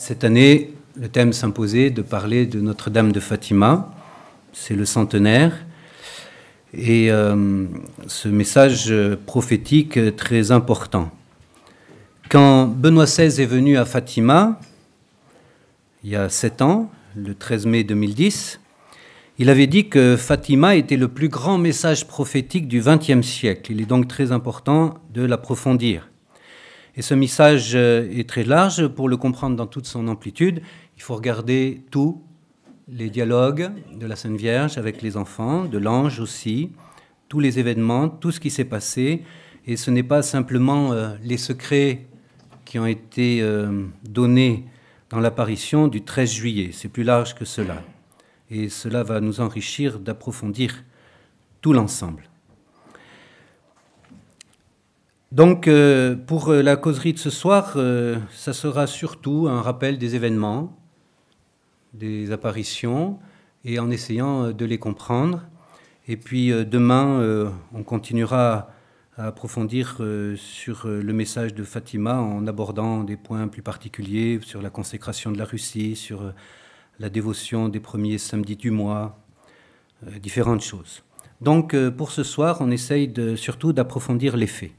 Cette année, le thème s'imposait de parler de Notre-Dame de Fatima. C'est le centenaire. Et ce message prophétique très important. Quand Benoît XVI est venu à Fatima, il y a 7 ans, le 13 mai 2010, il avait dit que Fatima était le plus grand message prophétique du XXe siècle. Il est donc très important de l'approfondir. Et ce message est très large. Pour le comprendre dans toute son amplitude, il faut regarder tous les dialogues de la Sainte Vierge avec les enfants, de l'ange aussi, tous les événements, tout ce qui s'est passé. Et ce n'est pas simplement les secrets qui ont été donnés dans l'apparition du 13 juillet. C'est plus large que cela. Et cela va nous enrichir d'approfondir tout l'ensemble. Donc, pour la causerie de ce soir, ça sera surtout un rappel des événements, des apparitions, et en essayant de les comprendre. Et puis, demain, on continuera à approfondir sur le message de Fatima en abordant des points plus particuliers sur la consécration de la Russie, sur la dévotion des premiers samedis du mois, différentes choses. Donc, pour ce soir, on essaye surtout d'approfondir les faits.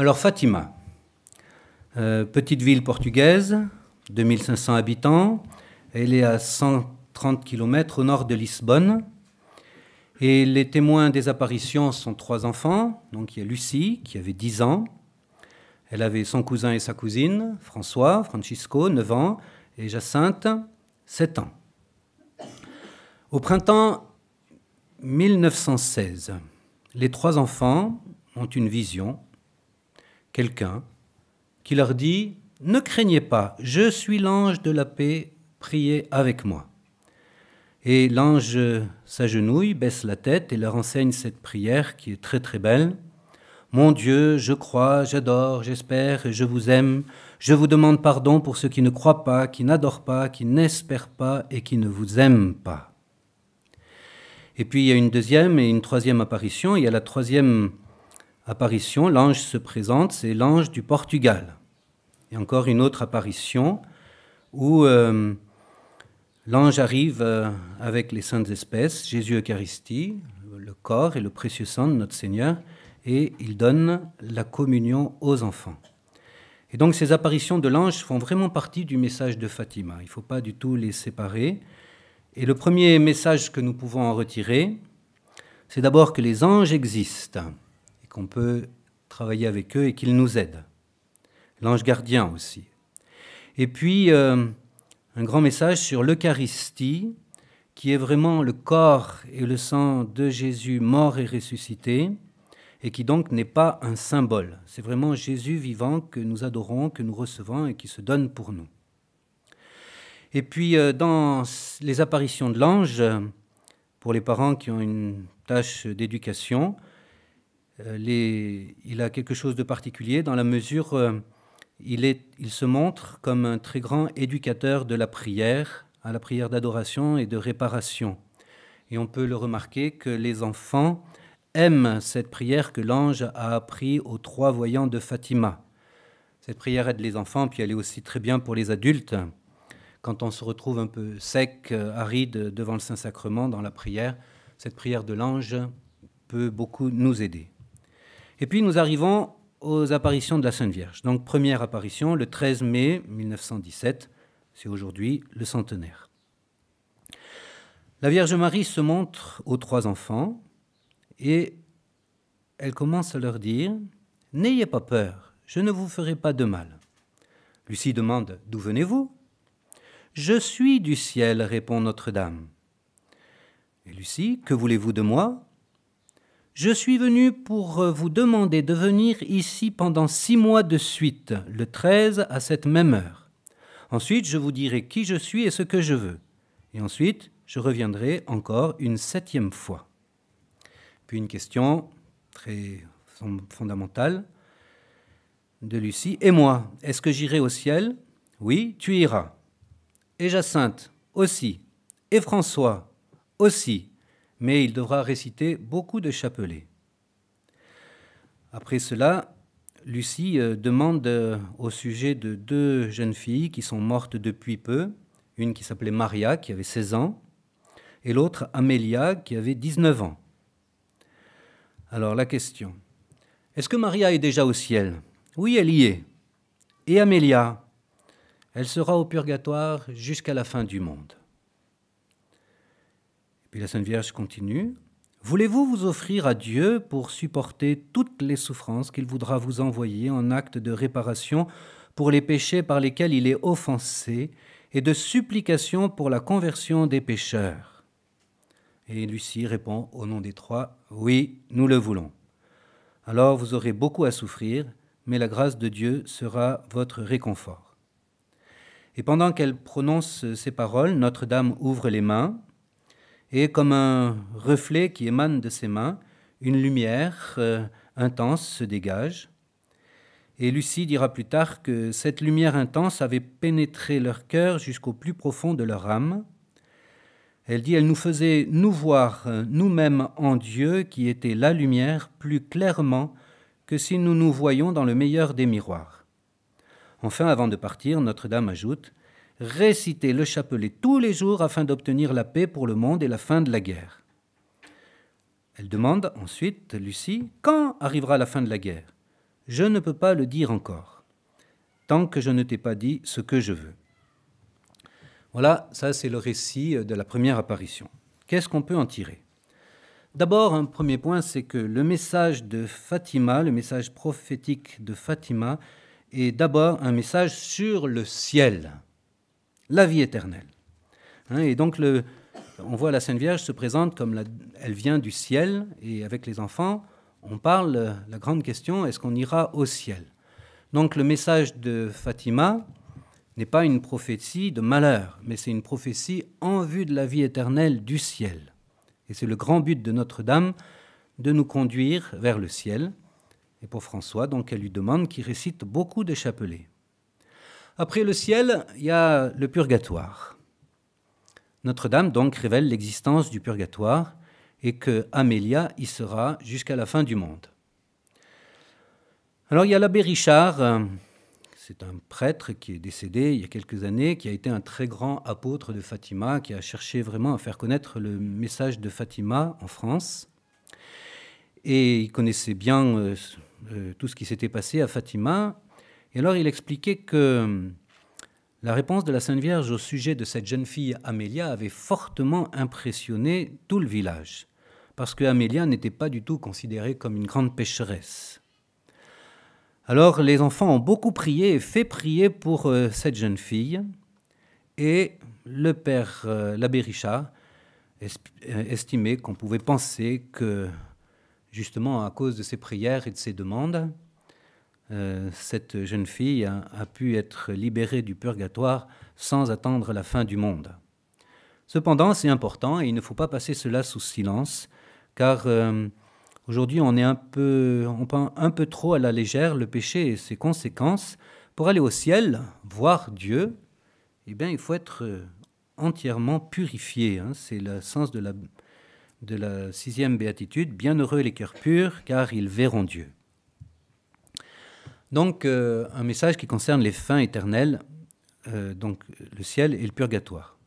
Alors Fatima, petite ville portugaise, 2500 habitants, elle est à 130 km au nord de Lisbonne, et les témoins des apparitions sont 3 enfants, donc il y a Lucie qui avait 10 ans, elle avait son cousin et sa cousine, François, Francisco, 9 ans, et Jacinthe, 7 ans. Au printemps 1916, les 3 enfants ont une vision. Quelqu'un qui leur dit « Ne craignez pas, je suis l'ange de la paix, priez avec moi. » Et l'ange s'agenouille, baisse la tête et leur enseigne cette prière qui est très très belle. « Mon Dieu, je crois, j'adore, j'espère et je vous aime. Je vous demande pardon pour ceux qui ne croient pas, qui n'adorent pas, qui n'espèrent pas et qui ne vous aiment pas. » Et puis il y a une deuxième et une troisième apparition. Il y a la troisième apparition, l'ange se présente, c'est l'ange du Portugal. Et encore une autre apparition où l'ange arrive avec les saintes espèces, Jésus Eucharistie, le corps et le précieux sang de notre Seigneur, et il donne la communion aux enfants. Et donc ces apparitions de l'ange font vraiment partie du message de Fatima. Il ne faut pas du tout les séparer. Et le premier message que nous pouvons en retirer, c'est d'abord que les anges existent. On peut travailler avec eux et qu'ils nous aident. L'ange gardien aussi. Et puis, un grand message sur l'Eucharistie, qui est vraiment le corps et le sang de Jésus mort et ressuscité, et qui donc n'est pas un symbole. C'est vraiment Jésus vivant que nous adorons, que nous recevons et qui se donne pour nous. Et puis, dans les apparitions de l'ange, pour les parents qui ont une tâche d'éducation, il a quelque chose de particulier dans la mesure où il se montre comme un très grand éducateur de la prière, à la prière d'adoration et de réparation. Et on peut le remarquer que les enfants aiment cette prière que l'ange a appris aux 3 voyants de Fatima. Cette prière aide les enfants, puis elle est aussi très bien pour les adultes. Quand on se retrouve un peu sec, aride devant le Saint-Sacrement dans la prière, cette prière de l'ange peut beaucoup nous aider. Et puis nous arrivons aux apparitions de la Sainte Vierge. Donc première apparition, le 13 mai 1917, c'est aujourd'hui le centenaire. La Vierge Marie se montre aux 3 enfants et elle commence à leur dire « N'ayez pas peur, je ne vous ferai pas de mal. » Lucie demande « D'où venez-vous » ? « Je suis du ciel, répond Notre-Dame. » Et Lucie « Que voulez-vous de moi ? » « Je suis venu pour vous demander de venir ici pendant 6 mois de suite, le 13 à cette même heure. Ensuite, je vous dirai qui je suis et ce que je veux. Et ensuite, je reviendrai encore une 7e fois. » Puis une question très fondamentale de Lucie. « Et moi, est-ce que j'irai au ciel ?»« Oui, tu iras. » »« Et Jacinthe aussi. » »« Et François aussi. » mais il devra réciter beaucoup de chapelets. Après cela, Lucie demande au sujet de deux jeunes filles qui sont mortes depuis peu, une qui s'appelait Maria, qui avait 16 ans, et l'autre Amélia, qui avait 19 ans. Alors la question, est-ce que Maria est déjà au ciel? Oui, elle y est. Et Amélia, elle sera au purgatoire jusqu'à la fin du monde. Et puis la Sainte Vierge continue. Voulez-vous vous offrir à Dieu pour supporter toutes les souffrances qu'il voudra vous envoyer en acte de réparation pour les péchés par lesquels il est offensé et de supplication pour la conversion des pécheurs? Et Lucie répond au nom des trois, oui, nous le voulons. Alors vous aurez beaucoup à souffrir, mais la grâce de Dieu sera votre réconfort. Et pendant qu'elle prononce ces paroles, Notre-Dame ouvre les mains, et comme un reflet qui émane de ses mains, une lumière intense se dégage. Et Lucie dira plus tard que cette lumière intense avait pénétré leur cœur jusqu'au plus profond de leur âme. Elle dit, elle nous faisait nous voir nous-mêmes en Dieu qui était la lumière plus clairement que si nous nous voyions dans le meilleur des miroirs. Enfin, avant de partir, Notre-Dame ajoute, récitez le chapelet tous les jours afin d'obtenir la paix pour le monde et la fin de la guerre. Elle demande ensuite, Lucie, quand arrivera la fin de la guerre? Je ne peux pas le dire encore, tant que je ne t'ai pas dit ce que je veux. Voilà, ça c'est le récit de la première apparition. Qu'est-ce qu'on peut en tirer? D'abord, un premier point, c'est que le message de Fatima, le message prophétique de Fatima, est d'abord un message sur le ciel, la vie éternelle. Et donc, on voit la Sainte Vierge se présente comme elle vient du ciel, et avec les enfants, on parle, la grande question, est-ce qu'on ira au ciel? Donc, le message de Fatima n'est pas une prophétie de malheur, mais c'est une prophétie en vue de la vie éternelle du ciel. Et c'est le grand but de Notre-Dame, de nous conduire vers le ciel. Et pour François, donc, elle lui demande qu'il récite beaucoup de chapelets. Après le ciel, il y a le purgatoire. Notre-Dame donc révèle l'existence du purgatoire et que Amélia y sera jusqu'à la fin du monde. Alors il y a l'abbé Richard, c'est un prêtre qui est décédé il y a quelques années, qui a été un très grand apôtre de Fatima, qui a cherché vraiment à faire connaître le message de Fatima en France. Et il connaissait bien tout ce qui s'était passé à Fatima. Et alors, il expliquait que la réponse de la Sainte Vierge au sujet de cette jeune fille Amélia avait fortement impressionné tout le village, parce que Amélia n'était pas du tout considérée comme une grande pécheresse. Alors, les enfants ont beaucoup prié et fait prier pour cette jeune fille, et le père, l'abbé Richard, estimait qu'on pouvait penser que, justement, à cause de ses prières et de ses demandes, cette jeune fille a pu être libérée du purgatoire sans attendre la fin du monde. Cependant, c'est important et il ne faut pas passer cela sous silence, car aujourd'hui on prend un peu trop à la légère le péché et ses conséquences. Pour aller au ciel, voir Dieu, eh bien, il faut être entièrement purifié. C'est le sens de la sixième béatitude, bienheureux les cœurs purs, car ils verront Dieu. Donc, un message qui concerne les fins éternelles, donc le ciel et le purgatoire.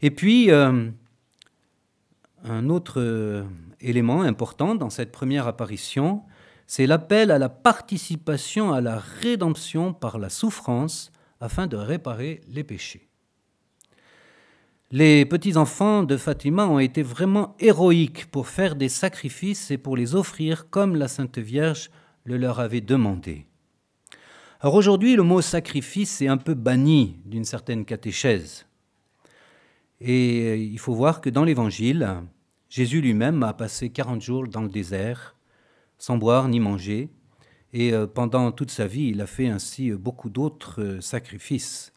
Et puis, un autre élément important dans cette première apparition, c'est l'appel à la participation à la rédemption par la souffrance afin de réparer les péchés. Les petits-enfants de Fatima ont été vraiment héroïques pour faire des sacrifices et pour les offrir comme la Sainte Vierge le leur avait demandé. Alors aujourd'hui, le mot sacrifice est un peu banni d'une certaine catéchèse. Et il faut voir que dans l'Évangile, Jésus lui-même a passé 40 jours dans le désert, sans boire ni manger, et pendant toute sa vie, il a fait ainsi beaucoup d'autres sacrifices.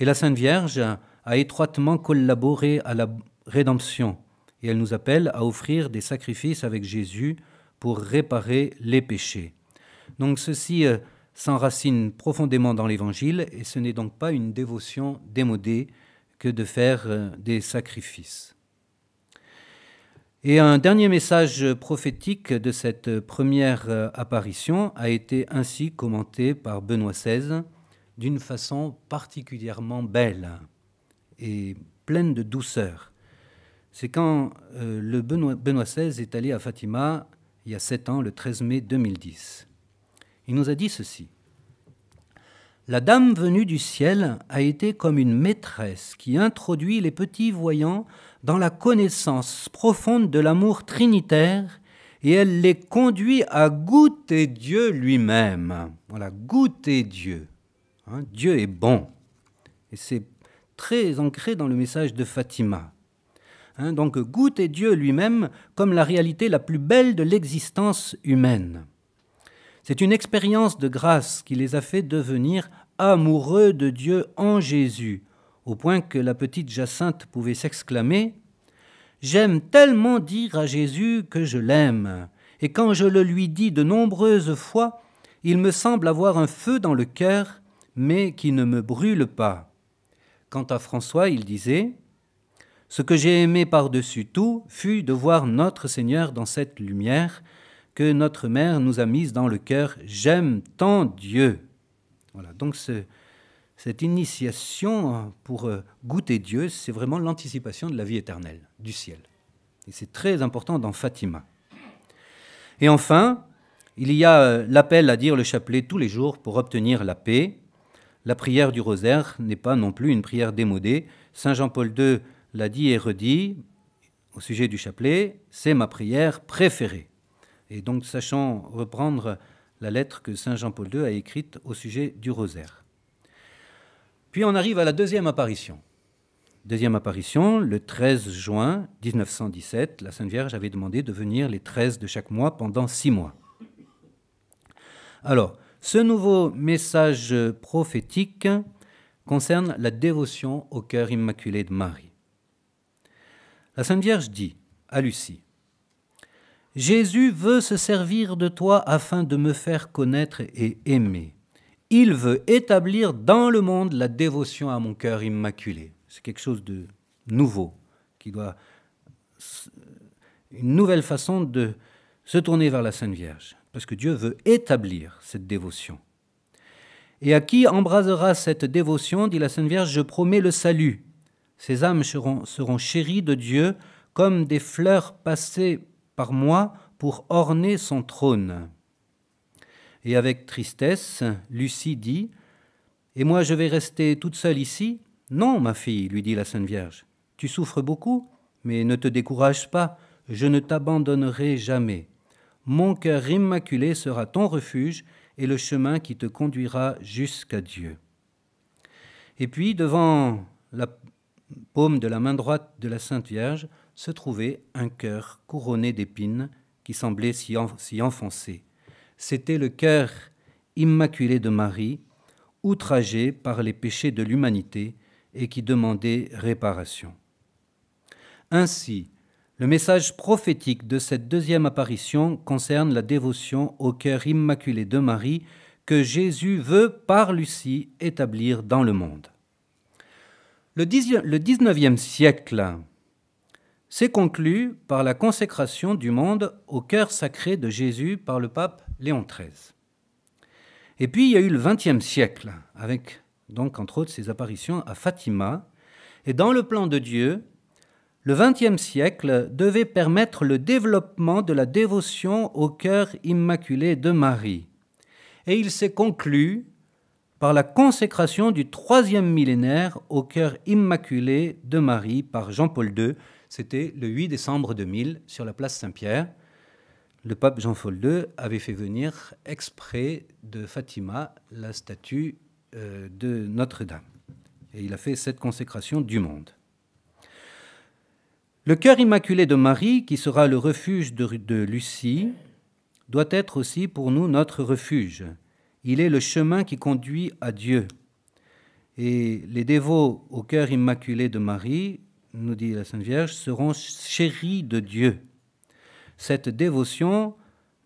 Et la Sainte Vierge a étroitement collaboré à la rédemption, et elle nous appelle à offrir des sacrifices avec Jésus pour réparer les péchés. Donc ceci s'enracine profondément dans l'Évangile, et ce n'est donc pas une dévotion démodée que de faire des sacrifices. Et un dernier message prophétique de cette première apparition a été ainsi commenté par Benoît XVI d'une façon particulièrement belle et pleine de douceur. C'est quand le Benoît XVI est allé à Fatima il y a 7 ans, le 13 mai 2010. Il nous a dit ceci. « La dame venue du ciel a été comme une maîtresse qui introduit les petits voyants dans la connaissance profonde de l'amour trinitaire et elle les conduit à goûter Dieu lui-même. » Voilà, goûter Dieu. Hein, Dieu est bon. Et c'est très ancré dans le message de Fatima. Hein, donc goûter Dieu lui-même comme la réalité la plus belle de l'existence humaine. C'est une expérience de grâce qui les a fait devenir amoureux de Dieu en Jésus, au point que la petite Jacinthe pouvait s'exclamer « J'aime tellement dire à Jésus que je l'aime, et quand je le lui dis de nombreuses fois, il me semble avoir un feu dans le cœur, mais qui ne me brûle pas. » Quant à François, il disait « Ce que j'ai aimé par-dessus tout fut de voir notre Seigneur dans cette lumière que notre mère nous a mise dans le cœur. J'aime tant Dieu. » Voilà, donc cette initiation pour goûter Dieu, c'est vraiment l'anticipation de la vie éternelle, du ciel. Et c'est très important dans Fatima. Et enfin, il y a l'appel à dire le chapelet tous les jours pour obtenir la paix. La prière du rosaire n'est pas non plus une prière démodée. Saint Jean-Paul II l'a dit et redit au sujet du chapelet, c'est ma prière préférée. Et donc, sachons reprendre la lettre que Saint Jean-Paul II a écrite au sujet du rosaire. Puis on arrive à la deuxième apparition. Deuxième apparition, le 13 juin 1917, la Sainte Vierge avait demandé de venir les 13 de chaque mois pendant 6 mois. Alors, ce nouveau message prophétique concerne la dévotion au Cœur Immaculé de Marie. La Sainte Vierge dit à Lucie, « Jésus veut se servir de toi afin de me faire connaître et aimer. » Il veut établir dans le monde la dévotion à mon Cœur immaculé. C'est quelque chose de nouveau, une nouvelle façon de se tourner vers la Sainte Vierge, parce que Dieu veut établir cette dévotion. Et à qui embrasera cette dévotion, dit la Sainte Vierge, je promets le salut. Ces âmes seront chéries de Dieu comme des fleurs passées par moi pour orner son trône. Et avec tristesse, Lucie dit « Et moi, je vais rester toute seule ici ?»« Non, ma fille, lui dit la Sainte Vierge, tu souffres beaucoup, mais ne te décourage pas, je ne t'abandonnerai jamais. Mon Cœur immaculé sera ton refuge et le chemin qui te conduira jusqu'à Dieu. » Et puis, devant la paume de la main droite de la Sainte Vierge, se trouvait un cœur couronné d'épines qui semblait s'y enfoncer. C'était le Cœur immaculé de Marie, outragé par les péchés de l'humanité et qui demandait réparation. Ainsi, le message prophétique de cette deuxième apparition concerne la dévotion au Cœur immaculé de Marie que Jésus veut, par Lucie, établir dans le monde. Le XIXe siècle s'est conclu par la consécration du monde au Cœur sacré de Jésus par le pape Léon XIII. Et puis il y a eu le XXe siècle, avec donc entre autres ces apparitions à Fatima. Et dans le plan de Dieu, le XXe siècle devait permettre le développement de la dévotion au Cœur immaculé de Marie. Et il s'est conclu par la consécration du 3e millénaire au Cœur immaculé de Marie par Jean-Paul II. C'était le 8 décembre 2000, sur la place Saint-Pierre. Le pape Jean-Paul II avait fait venir exprès de Fatima la statue de Notre-Dame. Et il a fait cette consécration du monde. Le Cœur immaculé de Marie, qui sera le refuge de Lucie, doit être aussi pour nous notre refuge. Il est le chemin qui conduit à Dieu. Et les dévots au Cœur immaculé de Marie, nous dit la Sainte Vierge, seront chéris de Dieu. Cette dévotion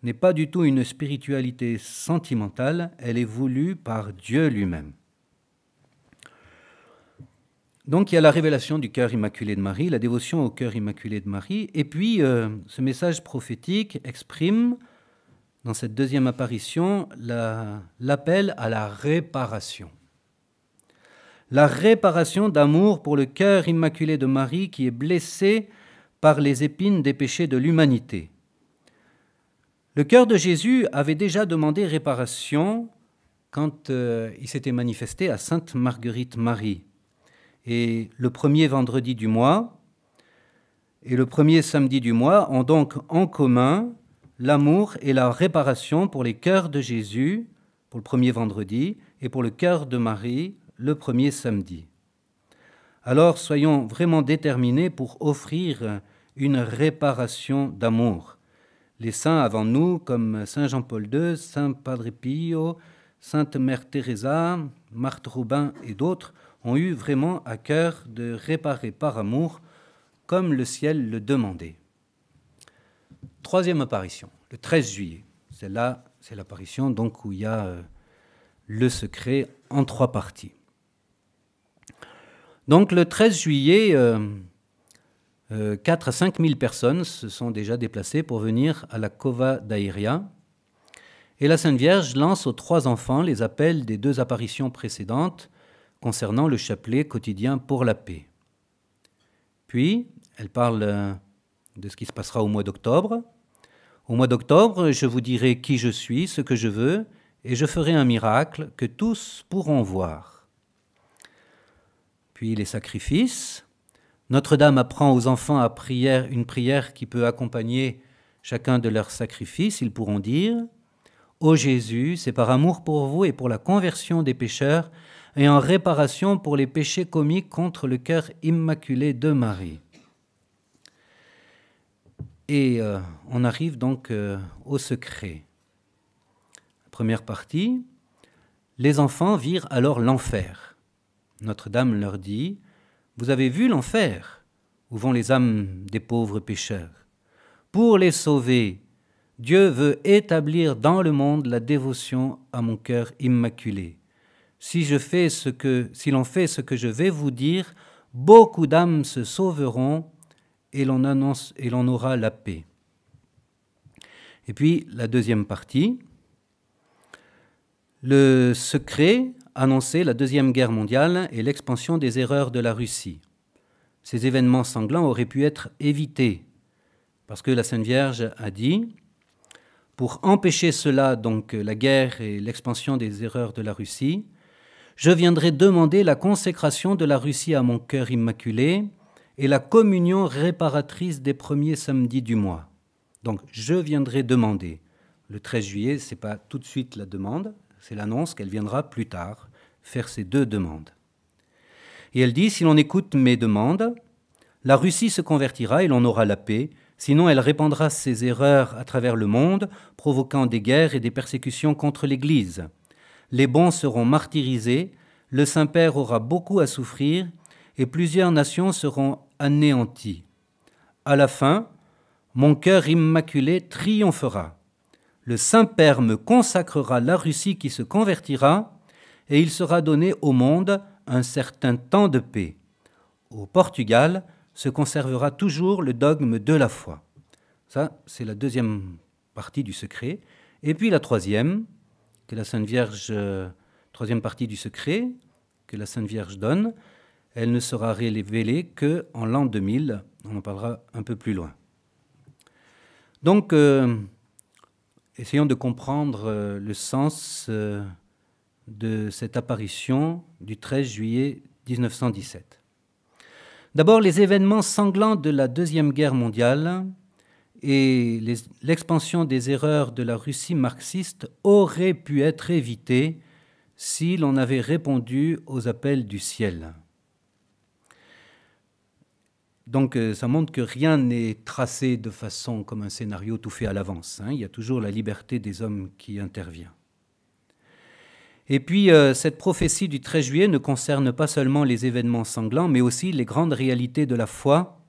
n'est pas du tout une spiritualité sentimentale, elle est voulue par Dieu lui-même. Donc il y a la révélation du Cœur Immaculé de Marie, la dévotion au Cœur Immaculé de Marie, et puis ce message prophétique exprime, dans cette deuxième apparition, l'appel à la réparation. La réparation d'amour pour le Cœur Immaculé de Marie qui est blessé par les épines des péchés de l'humanité. Le cœur de Jésus avait déjà demandé réparation quand il s'était manifesté à Sainte Marguerite Marie. Et le premier vendredi du mois et le premier samedi du mois ont donc en commun l'amour et la réparation pour les cœurs de Jésus, pour le premier vendredi, et pour le cœur de Marie, le premier samedi. Alors soyons vraiment déterminés pour offrir une réparation d'amour. Les saints avant nous, comme Saint Jean-Paul II, Saint Padre Pio, Sainte Mère Teresa, Marthe Robin et d'autres, ont eu vraiment à cœur de réparer par amour comme le ciel le demandait. Troisième apparition, le 13 juillet. Celle-là, c'est l'apparition donc où il y a le secret en trois parties. Donc le 13 juillet, 4 à 5 000 personnes se sont déjà déplacées pour venir à la Cova da Iria. Et la Sainte Vierge lance aux trois enfants les appels des deux apparitions précédentes concernant le chapelet quotidien pour la paix. Puis, elle parle de ce qui se passera au mois d'octobre. Au mois d'octobre, je vous dirai qui je suis, ce que je veux, et je ferai un miracle que tous pourront voir. Puis les sacrifices. Notre-Dame apprend aux enfants à prier, une prière qui peut accompagner chacun de leurs sacrifices. Ils pourront dire « Ô Jésus, c'est par amour pour vous et pour la conversion des pécheurs et en réparation pour les péchés commis contre le cœur immaculé de Marie. » Et on arrive donc au secret. Première partie, les enfants virent alors l'enfer. Notre-Dame leur dit, « Vous avez vu l'enfer, où vont les âmes des pauvres pécheurs. Pour les sauver, Dieu veut établir dans le monde la dévotion à mon cœur immaculé. Si l'on fait ce que je vais vous dire, beaucoup d'âmes se sauveront, et l'on aura la paix. » Et puis, la deuxième partie, le secret annonçait la Deuxième Guerre mondiale et l'expansion des erreurs de la Russie. Ces événements sanglants auraient pu être évités, parce que la Sainte Vierge a dit, « Pour empêcher cela, donc la guerre et l'expansion des erreurs de la Russie, je viendrai demander la consécration de la Russie à mon cœur immaculé, et la communion réparatrice des premiers samedis du mois. » Donc, je viendrai demander. Le 13 juillet, ce n'est pas tout de suite la demande, c'est l'annonce qu'elle viendra plus tard faire ces deux demandes. Et elle dit, si l'on écoute mes demandes, la Russie se convertira et l'on aura la paix, sinon elle répandra ses erreurs à travers le monde, provoquant des guerres et des persécutions contre l'Église. Les bons seront martyrisés, le Saint-Père aura beaucoup à souffrir, et plusieurs nations seront anéanties. À la fin, mon cœur immaculé triomphera. Le Saint-Père me consacrera la Russie qui se convertira, et il sera donné au monde un certain temps de paix. Au Portugal se conservera toujours le dogme de la foi. Ça, c'est la deuxième partie du secret. Et puis la troisième, que la Sainte Vierge, troisième partie du secret que la Sainte Vierge donne, elle ne sera révélée qu'en l'an 2000. On en parlera un peu plus loin. Donc, essayons de comprendre le sens de cette apparition du 13 juillet 1917. D'abord, les événements sanglants de la Deuxième Guerre mondiale et l'expansion des erreurs de la Russie marxiste auraient pu être évités si l'on avait répondu aux appels du ciel. Donc ça montre que rien n'est tracé de façon comme un scénario tout fait à l'avance. Il y a toujours la liberté des hommes qui intervient. Et puis cette prophétie du 13 juillet ne concerne pas seulement les événements sanglants, mais aussi les grandes réalités de la foi,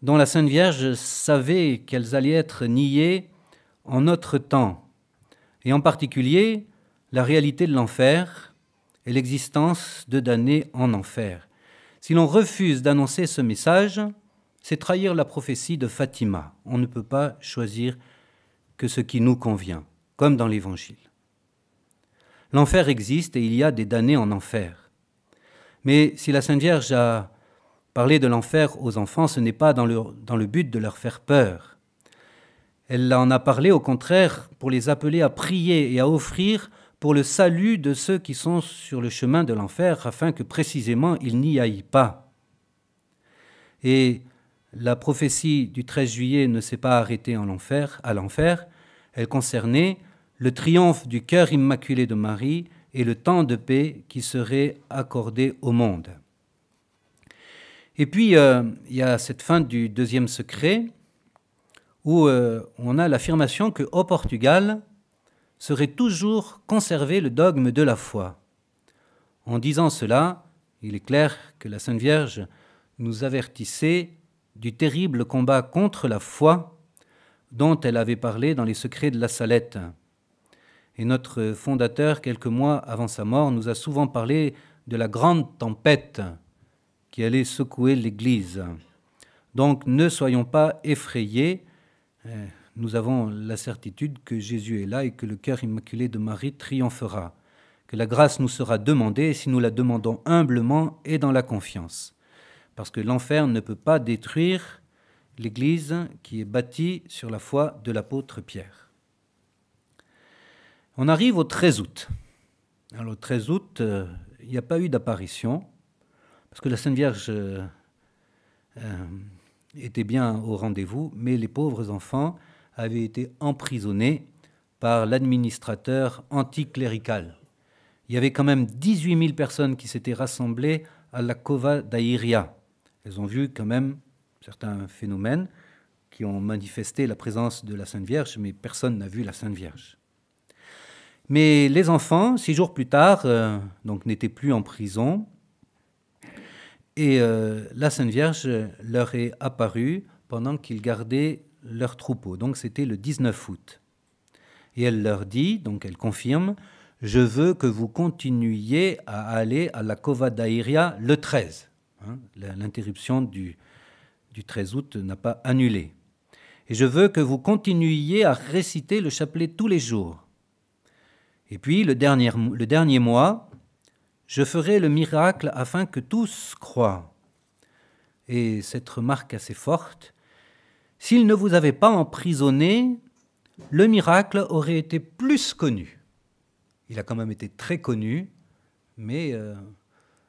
dont la Sainte Vierge savait qu'elles allaient être niées en notre temps. Et en particulier, la réalité de l'enfer et l'existence de damnés en enfer. Si l'on refuse d'annoncer ce message, c'est trahir la prophétie de Fatima. On ne peut pas choisir que ce qui nous convient, comme dans l'Évangile. L'enfer existe et il y a des damnés en enfer. Mais si la Sainte Vierge a parlé de l'enfer aux enfants, ce n'est pas dans le but de leur faire peur. Elle en a parlé au contraire pour les appeler à prier et à offrir pour le salut de ceux qui sont sur le chemin de l'enfer, afin que précisément ils n'y aillent pas. Et la prophétie du 13 juillet ne s'est pas arrêtée à l'enfer, elle concernait le triomphe du cœur immaculé de Marie et le temps de paix qui serait accordé au monde. Et puis, il y a cette fin du deuxième secret, où on a l'affirmation qu'au Portugal serait toujours conservé le dogme de la foi. En disant cela, il est clair que la Sainte Vierge nous avertissait du terrible combat contre la foi dont elle avait parlé dans les secrets de la Salette. Et notre fondateur, quelques mois avant sa mort, nous a souvent parlé de la grande tempête qui allait secouer l'Église. Donc ne soyons pas effrayés, nous avons la certitude que Jésus est là et que le cœur immaculé de Marie triomphera, que la grâce nous sera demandée si nous la demandons humblement et dans la confiance. Parce que l'enfer ne peut pas détruire l'Église qui est bâtie sur la foi de l'apôtre Pierre. On arrive au 13 août. Alors, au 13 août, il n'y a pas eu d'apparition, parce que la Sainte Vierge était bien au rendez-vous, mais les pauvres enfants avaient été emprisonnés par l'administrateur anticlérical. Il y avait quand même 18 000 personnes qui s'étaient rassemblées à la Cova da Iria. Elles ont vu quand même certains phénomènes qui ont manifesté la présence de la Sainte Vierge, mais personne n'a vu la Sainte Vierge. Mais les enfants, 6 jours plus tard, donc n'étaient plus en prison, et la Sainte Vierge leur est apparue pendant qu'ils gardaient leur troupeau. Donc c'était le 19 août. Et elle leur dit, donc elle confirme, « Je veux que vous continuiez à aller à la Cova da Iria le 13. Hein, » l'interruption du 13 août n'a pas annulé. « Et je veux que vous continuiez à réciter le chapelet tous les jours. » Et puis, le dernier mois, je ferai le miracle afin que tous croient. Et cette remarque assez forte, s'il ne vous avait pas emprisonné, le miracle aurait été plus connu. Il a quand même été très connu, mais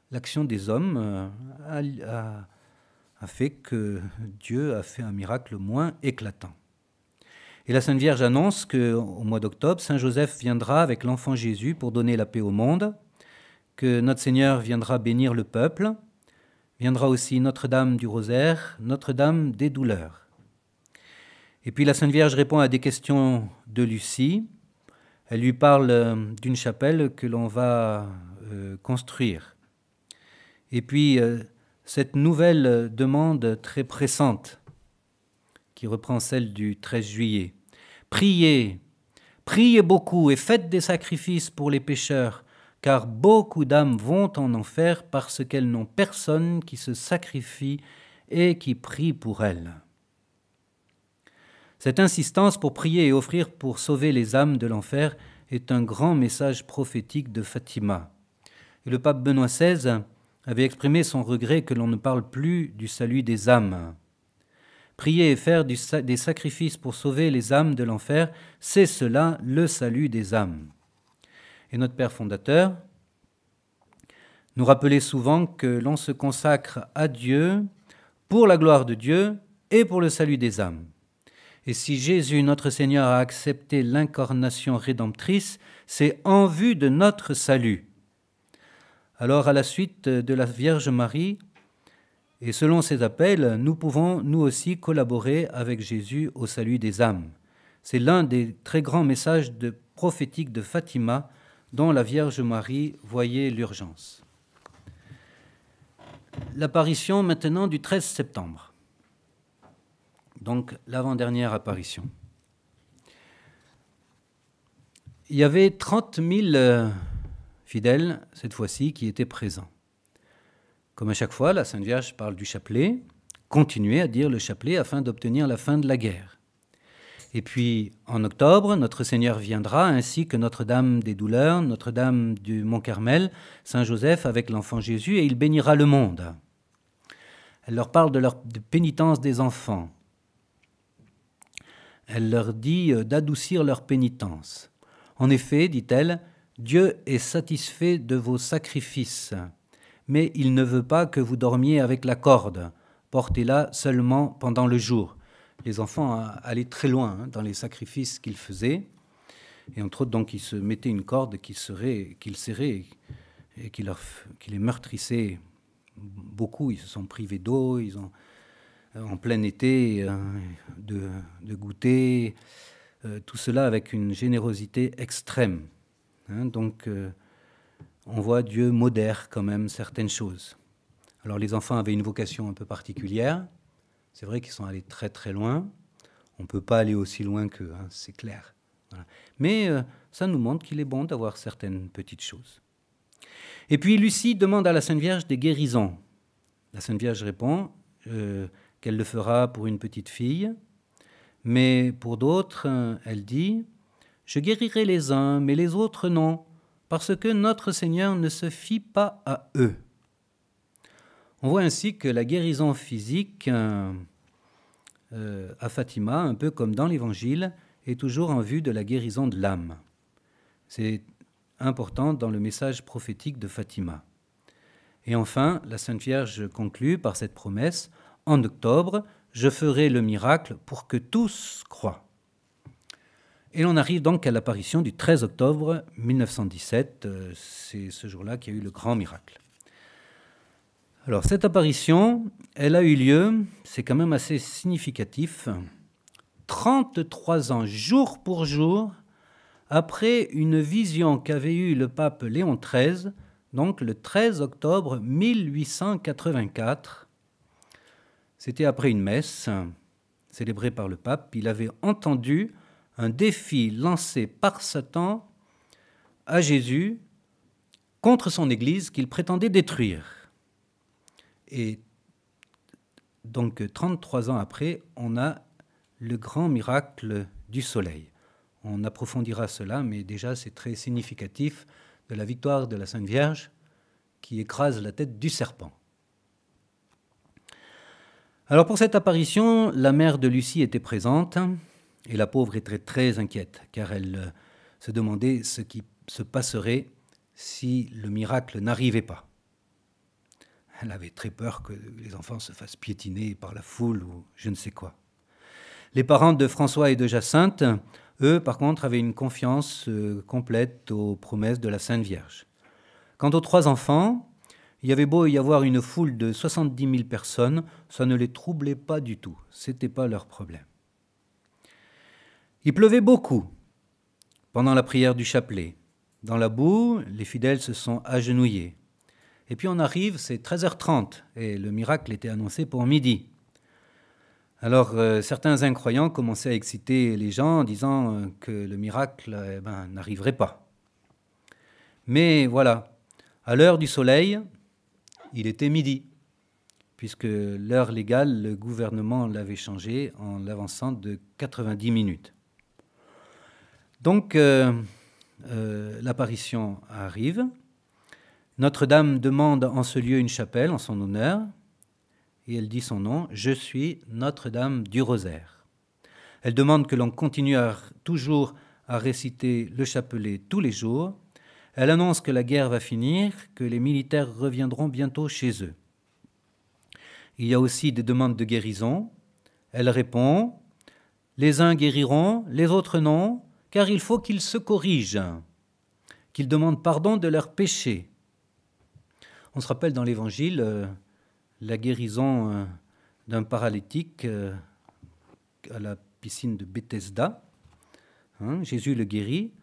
l'action des hommes a fait que Dieu a fait un miracle moins éclatant. Et la Sainte Vierge annonce qu'au mois d'octobre, Saint Joseph viendra avec l'enfant Jésus pour donner la paix au monde, que notre Seigneur viendra bénir le peuple, viendra aussi Notre-Dame du Rosaire, Notre-Dame des Douleurs. Et puis la Sainte Vierge répond à des questions de Lucie. Elle lui parle d'une chapelle que l'on va construire. Et puis cette nouvelle demande très pressante, qui reprend celle du 13 juillet. Priez, priez beaucoup et faites des sacrifices pour les pécheurs, car beaucoup d'âmes vont en enfer parce qu'elles n'ont personne qui se sacrifie et qui prie pour elles. Cette insistance pour prier et offrir pour sauver les âmes de l'enfer est un grand message prophétique de Fatima. Et le pape Benoît XVI avait exprimé son regret que l'on ne parle plus du salut des âmes. Prier et faire des sacrifices pour sauver les âmes de l'enfer, c'est cela le salut des âmes. Et notre Père fondateur nous rappelait souvent que l'on se consacre à Dieu pour la gloire de Dieu et pour le salut des âmes. Et si Jésus, notre Seigneur, a accepté l'incarnation rédemptrice, c'est en vue de notre salut. Alors, à la suite de la Vierge Marie, et selon ses appels, nous pouvons nous aussi collaborer avec Jésus au salut des âmes. C'est l'un des très grands messages prophétiques de Fatima dont la Vierge Marie voyait l'urgence. L'apparition maintenant du 13 septembre, donc l'avant-dernière apparition. Il y avait 30 000 fidèles, cette fois-ci, qui étaient présents. Comme à chaque fois, la Sainte Vierge parle du chapelet. Continuez à dire le chapelet afin d'obtenir la fin de la guerre. Et puis, en octobre, Notre Seigneur viendra, ainsi que Notre-Dame des Douleurs, Notre-Dame du Mont-Carmel, Saint-Joseph avec l'enfant Jésus, et il bénira le monde. Elle leur parle de la pénitence des enfants. Elle leur dit d'adoucir leur pénitence. En effet, dit-elle, Dieu est satisfait de vos sacrifices, mais il ne veut pas que vous dormiez avec la corde. Portez-la seulement pendant le jour. Les enfants allaient très loin dans les sacrifices qu'ils faisaient. Et entre autres, donc, ils se mettaient une corde qu'ils serraient et qui les meurtrissait beaucoup. Ils se sont privés d'eau, ils ont, en plein été, de goûter. Tout cela avec une générosité extrême. Hein, donc, on voit Dieu modère quand même certaines choses. Alors, les enfants avaient une vocation un peu particulière. C'est vrai qu'ils sont allés très très loin. On ne peut pas aller aussi loin qu'eux, hein, c'est clair. Voilà. Mais ça nous montre qu'il est bon d'avoir certaines petites choses. Et puis Lucie demande à la Sainte Vierge des guérisons. La Sainte Vierge répond qu'elle le fera pour une petite fille. Mais pour d'autres, elle dit « Je guérirai les uns, mais les autres non, parce que notre Seigneur ne se fie pas à eux. » On voit ainsi que la guérison physique à Fatima, un peu comme dans l'Évangile, est toujours en vue de la guérison de l'âme. C'est important dans le message prophétique de Fatima. Et enfin, la Sainte Vierge conclut par cette promesse « En octobre, je ferai le miracle pour que tous croient. » Et on arrive donc à l'apparition du 13 octobre 1917. C'est ce jour-là qu'il y a eu le grand miracle. Alors, cette apparition, elle a eu lieu, c'est quand même assez significatif, 33 ans, jour pour jour, après une vision qu'avait eue le pape Léon XIII, donc le 13 octobre 1884. C'était après une messe célébrée par le pape. Il avait entendu un défi lancé par Satan à Jésus contre son Église qu'il prétendait détruire. Et donc, 33 ans après, on a le grand miracle du soleil. On approfondira cela, mais déjà, c'est très significatif de la victoire de la Sainte Vierge qui écrase la tête du serpent. Alors, pour cette apparition, la mère de Lucie était présente et la pauvre était très inquiète, car elle se demandait ce qui se passerait si le miracle n'arrivait pas. Elle avait très peur que les enfants se fassent piétiner par la foule ou je ne sais quoi. Les parents de François et de Jacinthe, eux, par contre, avaient une confiance complète aux promesses de la Sainte Vierge. Quant aux trois enfants, il y avait beau y avoir une foule de 70 000 personnes, ça ne les troublait pas du tout. Ce n'était pas leur problème. Il pleuvait beaucoup pendant la prière du chapelet. Dans la boue, les fidèles se sont agenouillés. Et puis on arrive, c'est 13h30, et le miracle était annoncé pour midi. Alors certains incroyants commençaient à exciter les gens en disant que le miracle n'arriverait pas. Mais voilà, à l'heure du soleil, il était midi, puisque l'heure légale, le gouvernement l'avait changée en l'avançant de 90 minutes. Donc l'apparition arrive. Notre-Dame demande en ce lieu une chapelle en son honneur, et elle dit son nom, « Je suis Notre-Dame du Rosaire ». Elle demande que l'on continue toujours à réciter le chapelet tous les jours. Elle annonce que la guerre va finir, que les militaires reviendront bientôt chez eux. Il y a aussi des demandes de guérison. Elle répond, « Les uns guériront, les autres non, car il faut qu'ils se corrigent, qu'ils demandent pardon de leurs péchés. » On se rappelle dans l'Évangile la guérison d'un paralytique à la piscine de Bethesda. Hein, Jésus le guérit,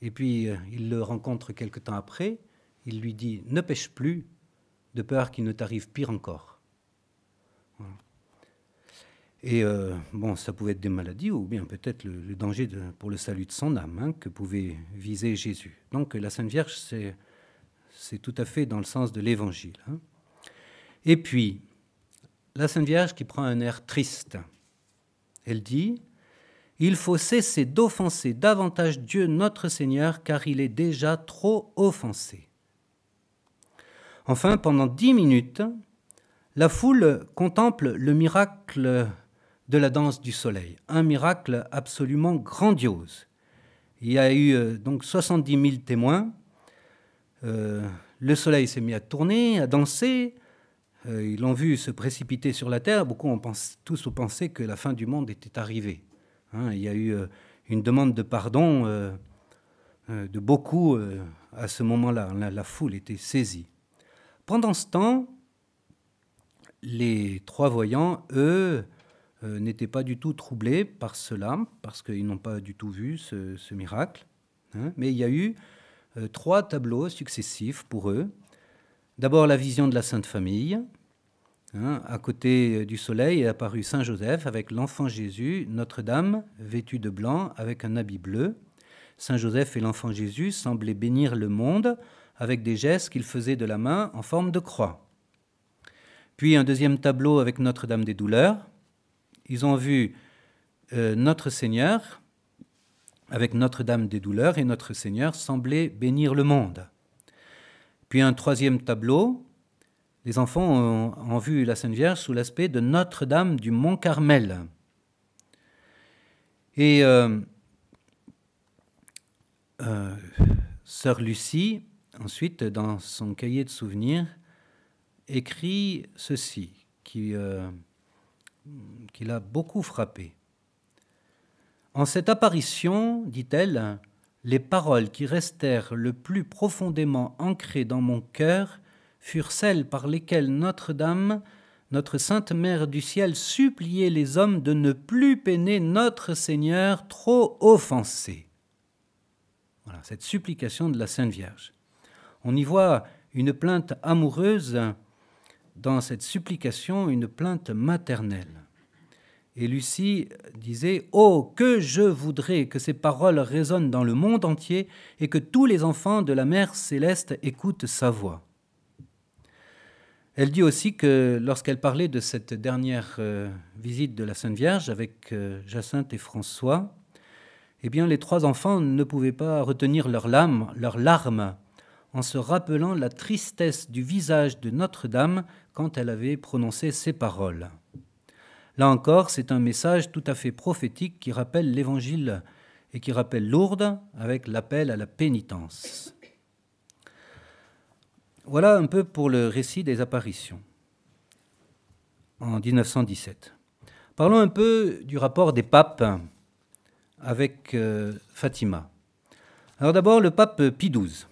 et puis il le rencontre quelque temps après. Il lui dit « Ne pêche plus, de peur qu'il ne t'arrive pire encore. » Voilà. Et bon, ça pouvait être des maladies, ou bien peut-être le danger pour le salut de son âme, hein, que pouvait viser Jésus. Donc la Sainte Vierge, c'est tout à fait dans le sens de l'Évangile. Et puis, la Sainte Vierge qui prend un air triste, elle dit « Il faut cesser d'offenser davantage Dieu notre Seigneur, car il est déjà trop offensé. » Enfin, pendant 10 minutes, la foule contemple le miracle de la danse du soleil, un miracle absolument grandiose. Il y a eu donc 70 000 témoins. Le soleil s'est mis à tourner, à danser. Ils l'ont vu se précipiter sur la terre. Beaucoup ont pensé que la fin du monde était arrivée. Hein, il y a eu une demande de pardon de beaucoup à ce moment-là. La foule était saisie. Pendant ce temps, les trois voyants, eux, n'étaient pas du tout troublés par cela, parce qu'ils n'ont pas du tout vu ce miracle. Hein, mais il y a eu 3 tableaux successifs pour eux. D'abord, la vision de la Sainte Famille. Hein, à côté du soleil est apparu Saint Joseph avec l'enfant Jésus, Notre-Dame, vêtue de blanc avec un habit bleu. Saint Joseph et l'enfant Jésus semblaient bénir le monde avec des gestes qu'ils faisaient de la main en forme de croix. Puis un deuxième tableau avec Notre-Dame des Douleurs. Ils ont vu Notre Seigneur avec Notre-Dame des Douleurs, et Notre Seigneur semblait bénir le monde. Puis un troisième tableau, les enfants ont vu la Sainte Vierge sous l'aspect de Notre-Dame du Mont-Carmel. Et sœur Lucie, ensuite, dans son cahier de souvenirs, écrit ceci, qui l'a beaucoup frappé. « En cette apparition, dit-elle, les paroles qui restèrent le plus profondément ancrées dans mon cœur furent celles par lesquelles Notre-Dame, notre Sainte Mère du Ciel, suppliait les hommes de ne plus peiner notre Seigneur trop offensé. » Voilà, cette supplication de la Sainte Vierge. On y voit une plainte amoureuse dans cette supplication, une plainte maternelle. Et Lucie disait « Oh, que je voudrais que ces paroles résonnent dans le monde entier et que tous les enfants de la Mère Céleste écoutent sa voix. » Elle dit aussi que lorsqu'elle parlait de cette dernière visite de la Sainte Vierge avec Jacinthe et François, eh bien, les 3 enfants ne pouvaient pas retenir leurs larmes, en se rappelant la tristesse du visage de Notre-Dame quand elle avait prononcé ces paroles. Là encore, c'est un message tout à fait prophétique qui rappelle l'Évangile et qui rappelle Lourdes avec l'appel à la pénitence. Voilà un peu pour le récit des apparitions en 1917. Parlons un peu du rapport des papes avec Fatima. Alors d'abord, le pape Pie XII.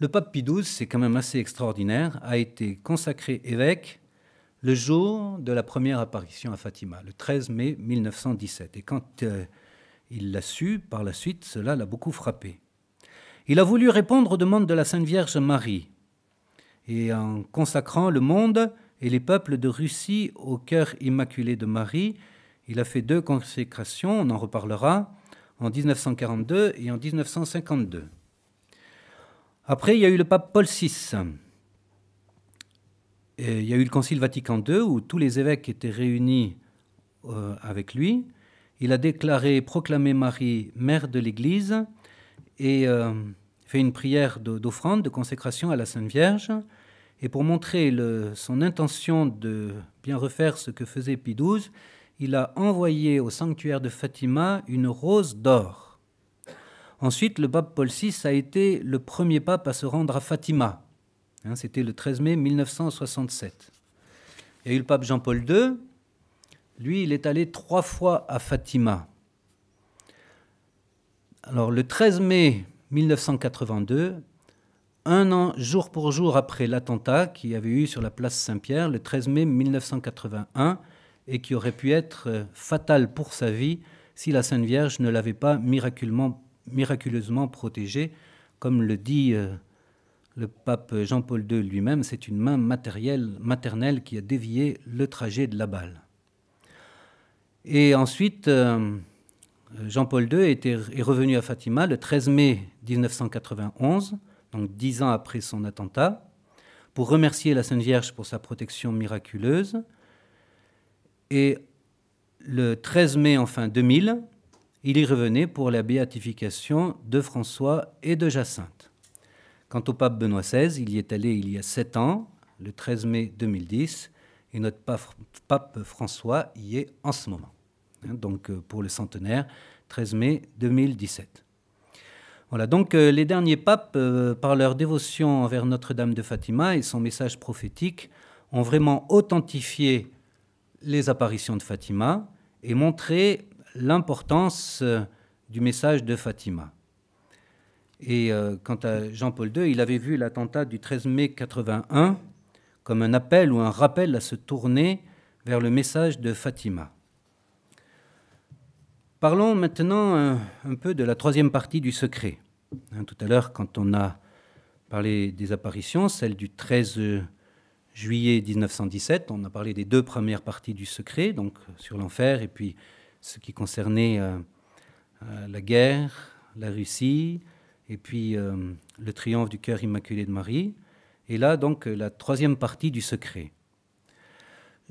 Le pape Pie XII, c'est quand même assez extraordinaire, a été consacré évêque le jour de la première apparition à Fatima, le 13 mai 1917. Et quand il l'a su, par la suite, cela l'a beaucoup frappé. Il a voulu répondre aux demandes de la Sainte Vierge Marie, et en consacrant le monde et les peuples de Russie au Cœur Immaculé de Marie, il a fait 2 consécrations, on en reparlera, en 1942 et en 1952. Après, il y a eu le pape Paul VI. Et il y a eu le concile Vatican II, où tous les évêques étaient réunis avec lui. Il a déclaré, proclamé Marie, mère de l'Église, et fait une prière d'offrande, de consécration à la Sainte Vierge. Et pour montrer son intention de bien refaire ce que faisait Pie XII, il a envoyé au sanctuaire de Fatima une rose d'or. Ensuite, le pape Paul VI a été le premier pape à se rendre à Fatima. Hein, c'était le 13 mai 1967. Il y a eu le pape Jean-Paul II. Lui, il est allé 3 fois à Fatima. Alors, le 13 mai 1982, un an jour pour jour après l'attentat qu'il y avait eu sur la place Saint-Pierre, le 13 mai 1981, et qui aurait pu être fatal pour sa vie si la Sainte Vierge ne l'avait pas miraculeusement protégé, comme le dit le pape Jean-Paul II lui-même, c'est une main maternelle qui a dévié le trajet de la balle. Et ensuite, Jean-Paul II est revenu à Fatima le 13 mai 1991, donc 10 ans après son attentat, pour remercier la Sainte Vierge pour sa protection miraculeuse. Et le 13 mai, enfin 2000, il y revenait pour la béatification de François et de Jacinthe. Quant au pape Benoît XVI, il y est allé il y a 7 ans, le 13 mai 2010, et notre pape François y est en ce moment. Donc pour le centenaire, 13 mai 2017. Voilà, donc les derniers papes, par leur dévotion envers Notre-Dame de Fatima et son message prophétique, ont vraiment authentifié les apparitions de Fatima et montré l'importance du message de Fatima. Et quant à Jean-Paul II, il avait vu l'attentat du 13 mai 81 comme un appel ou un rappel à se tourner vers le message de Fatima. Parlons maintenant un peu de la troisième partie du secret. Tout à l'heure, quand on a parlé des apparitions, celle du 13 juillet 1917, on a parlé des deux premières parties du secret, donc sur l'enfer et puis ce qui concernait la guerre, la Russie, et puis le triomphe du Cœur Immaculé de Marie. Et là, donc, la troisième partie du secret.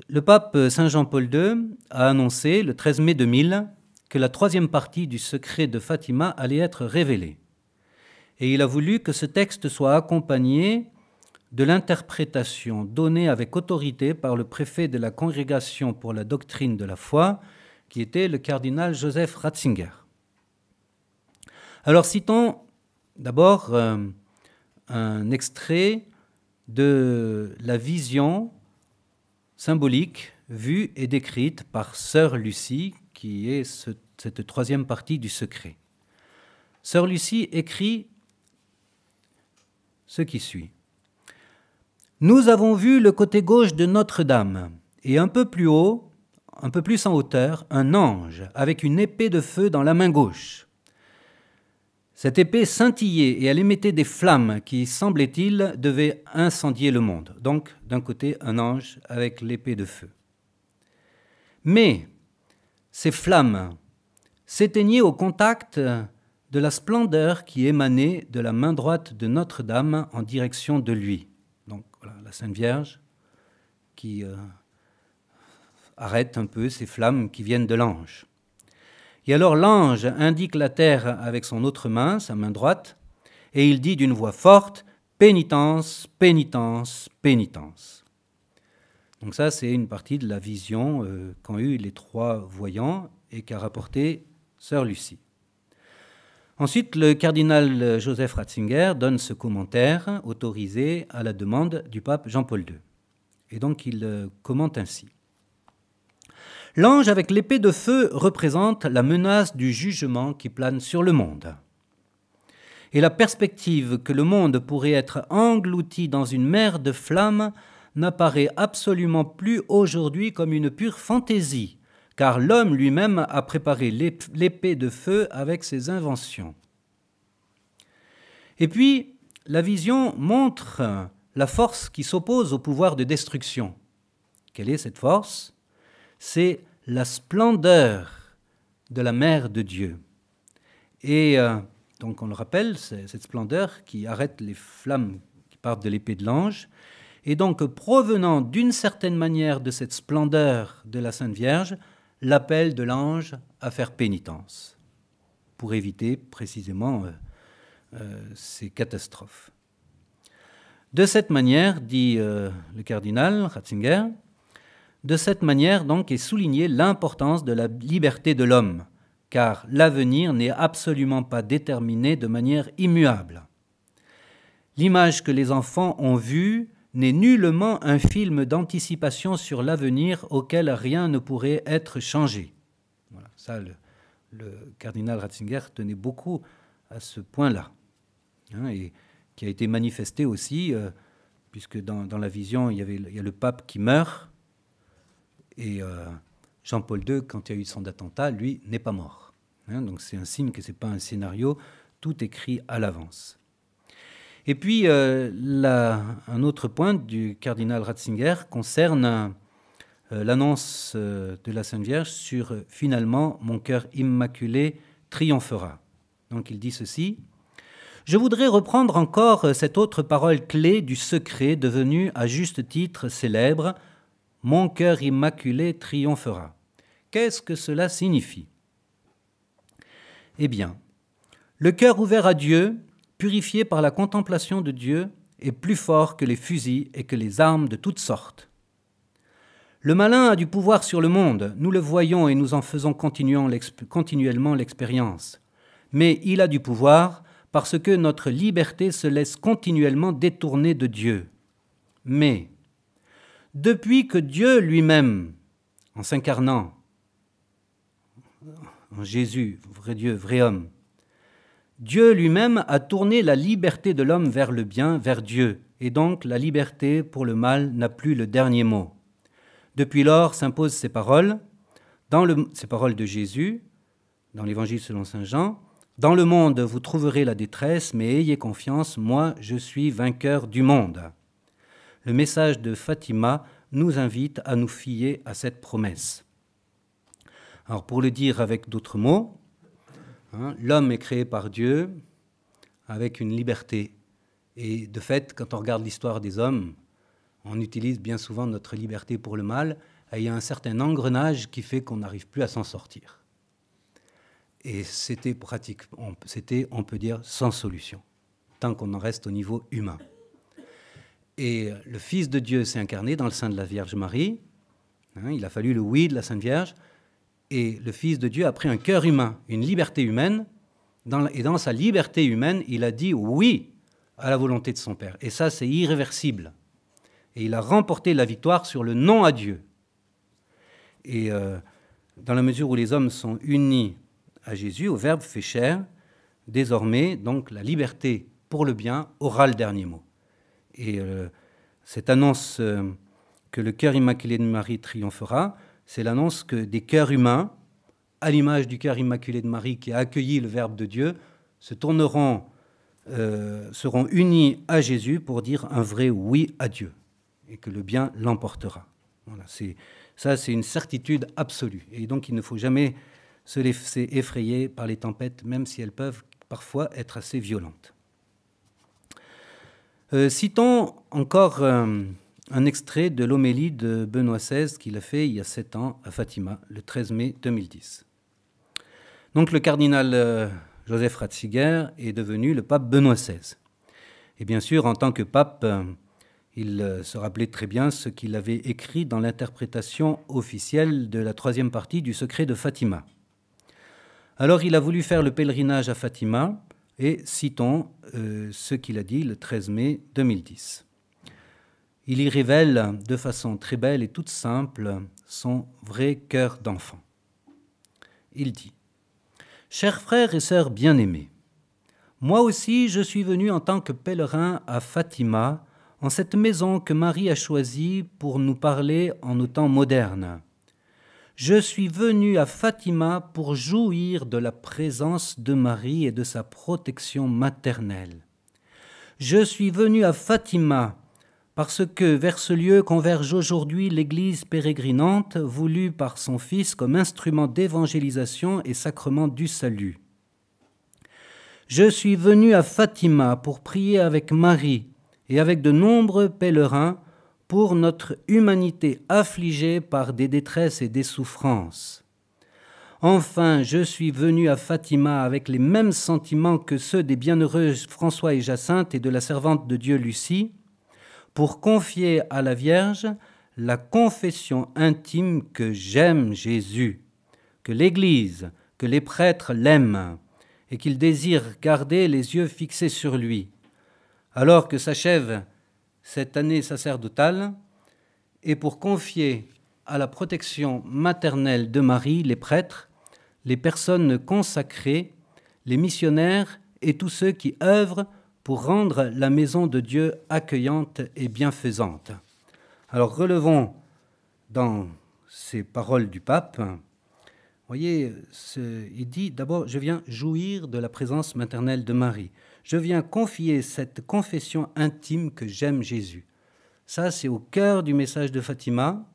Le pape Saint Jean-Paul II a annoncé le 13 mai 2000 que la troisième partie du secret de Fatima allait être révélée. Et il a voulu que ce texte soit accompagné de l'interprétation donnée avec autorité par le préfet de la Congrégation pour la doctrine de la foi, qui était le cardinal Joseph Ratzinger. Alors citons d'abord un extrait de la vision symbolique vue et décrite par Sœur Lucie, qui est cette troisième partie du secret. Sœur Lucie écrit ce qui suit. « Nous avons vu le côté gauche de Notre-Dame, et un peu plus haut, un peu plus en hauteur, un ange avec une épée de feu dans la main gauche. Cette épée scintillait et elle émettait des flammes qui, semblait-il, devaient incendier le monde. » Donc, d'un côté, un ange avec l'épée de feu. « Mais ces flammes s'éteignaient au contact de la splendeur qui émanait de la main droite de Notre-Dame en direction de lui. » Donc voilà, la Sainte Vierge qui arrête un peu ces flammes qui viennent de l'ange. Et alors l'ange indique la terre avec son autre main, sa main droite, et il dit d'une voix forte « Pénitence, pénitence, pénitence ». Donc ça, c'est une partie de la vision qu'ont eu les trois voyants et qu'a rapporté Sœur Lucie. Ensuite, le cardinal Joseph Ratzinger donne ce commentaire autorisé à la demande du pape Jean-Paul II. Et donc, il commente ainsi. « L'ange avec l'épée de feu représente la menace du jugement qui plane sur le monde. Et la perspective que le monde pourrait être englouti dans une mer de flammes n'apparaît absolument plus aujourd'hui comme une pure fantaisie, car l'homme lui-même a préparé l'épée de feu avec ses inventions. » Et puis, la vision montre la force qui s'oppose au pouvoir de destruction. Quelle est cette force? C'est la splendeur de la mère de Dieu. Et donc, on le rappelle, c'est cette splendeur qui arrête les flammes qui partent de l'épée de l'ange. Et donc, provenant d'une certaine manière de cette splendeur de la Sainte Vierge, l'appel de l'ange à faire pénitence, pour éviter précisément ces catastrophes. De cette manière, dit le cardinal Ratzinger, de cette manière donc est soulignée l'importance de la liberté de l'homme, car l'avenir n'est absolument pas déterminé de manière immuable. L'image que les enfants ont vue n'est nullement un film d'anticipation sur l'avenir auquel rien ne pourrait être changé. Voilà, ça, le cardinal Ratzinger tenait beaucoup à ce point-là, hein, et qui a été manifesté aussi, puisque dans la vision, il y a le pape qui meurt, et Jean-Paul II, quand il y a eu son attentat, lui, n'est pas mort. Hein, donc c'est un signe que ce n'est pas un scénario tout écrit à l'avance. Et puis, un autre point du cardinal Ratzinger concerne l'annonce de la Sainte Vierge sur « Finalement, mon cœur immaculé triomphera ». Donc, il dit ceci. « Je voudrais reprendre encore cette autre parole clé du secret devenue à juste titre célèbre, « Mon cœur immaculé triomphera ». Qu'est-ce que cela signifie? Eh bien, le cœur ouvert à Dieu, purifié par la contemplation de Dieu, est plus fort que les fusils et que les armes de toutes sortes. Le malin a du pouvoir sur le monde, nous le voyons et nous en faisons continuellement l'expérience. Mais il a du pouvoir parce que notre liberté se laisse continuellement détourner de Dieu. Mais, depuis que Dieu lui-même, en s'incarnant, en Jésus, vrai Dieu, vrai homme, Dieu lui-même a tourné la liberté de l'homme vers le bien, vers Dieu, et donc la liberté pour le mal n'a plus le dernier mot. Depuis lors s'imposent ces paroles, ces paroles de Jésus, dans l'Évangile selon saint Jean, « Dans le monde, vous trouverez la détresse, mais ayez confiance, moi, je suis vainqueur du monde. » Le message de Fatima nous invite à nous fier à cette promesse. Alors, pour le dire avec d'autres mots, hein, l'homme est créé par Dieu avec une liberté. Et de fait, quand on regarde l'histoire des hommes, on utilise bien souvent notre liberté pour le mal, et il y a un certain engrenage qui fait qu'on n'arrive plus à s'en sortir. Et c'était pratique, c'était, on peut dire, sans solution, tant qu'on en reste au niveau humain. Et le Fils de Dieu s'est incarné dans le sein de la Vierge Marie, hein, il a fallu le oui de la Sainte Vierge, et le Fils de Dieu a pris un cœur humain, une liberté humaine, et dans sa liberté humaine, il a dit oui à la volonté de son Père. Et ça, c'est irréversible. Et il a remporté la victoire sur le non à Dieu. Et dans la mesure où les hommes sont unis à Jésus, au Verbe fait chair, désormais, donc, la liberté pour le bien aura le dernier mot. Et cette annonce que le cœur immaculé de Marie triomphera, c'est l'annonce que des cœurs humains, à l'image du cœur immaculé de Marie qui a accueilli le Verbe de Dieu, se tourneront, seront unis à Jésus pour dire un vrai oui à Dieu. Et que le bien l'emportera. Voilà, ça, c'est une certitude absolue. Et donc, il ne faut jamais se laisser effrayer par les tempêtes, même si elles peuvent parfois être assez violentes. Citons encore un extrait de l'homélie de Benoît XVI qu'il a fait il y a 7 ans à Fatima, le 13 mai 2010. Donc, le cardinal Joseph Ratzinger est devenu le pape Benoît XVI. Et bien sûr, en tant que pape, il se rappelait très bien ce qu'il avait écrit dans l'interprétation officielle de la 3e partie du secret de Fatima. Alors il a voulu faire le pèlerinage à Fatima et citons ce qu'il a dit le 13 mai 2010. Il y révèle de façon très belle et toute simple son vrai cœur d'enfant. Il dit « Chers frères et sœurs bien-aimés, moi aussi je suis venu en tant que pèlerin à Fatima, en cette maison que Marie a choisie pour nous parler en nos temps modernes. Je suis venu à Fatima pour jouir de la présence de Marie et de sa protection maternelle. Je suis venu à Fatima parce que vers ce lieu converge aujourd'hui l'Église pérégrinante voulue par son Fils comme instrument d'évangélisation et sacrement du salut. Je suis venu à Fatima pour prier avec Marie et avec de nombreux pèlerins pour notre humanité affligée par des détresses et des souffrances. Enfin, je suis venu à Fatima avec les mêmes sentiments que ceux des bienheureux François et Jacinthe et de la servante de Dieu Lucie, pour confier à la Vierge la confession intime que j'aime Jésus, que l'Église, que les prêtres l'aiment, et qu'ils désirent garder les yeux fixés sur lui. Alors que s'achève cette année sacerdotale, et pour confier à la protection maternelle de Marie, les prêtres, les personnes consacrées, les missionnaires et tous ceux qui œuvrent pour rendre la maison de Dieu accueillante et bienfaisante. » Alors relevons dans ces paroles du pape, voyez, il dit d'abord « Je viens jouir de la présence maternelle de Marie ». Je viens confier cette confession intime que j'aime Jésus. Ça, c'est au cœur du message de Fatima,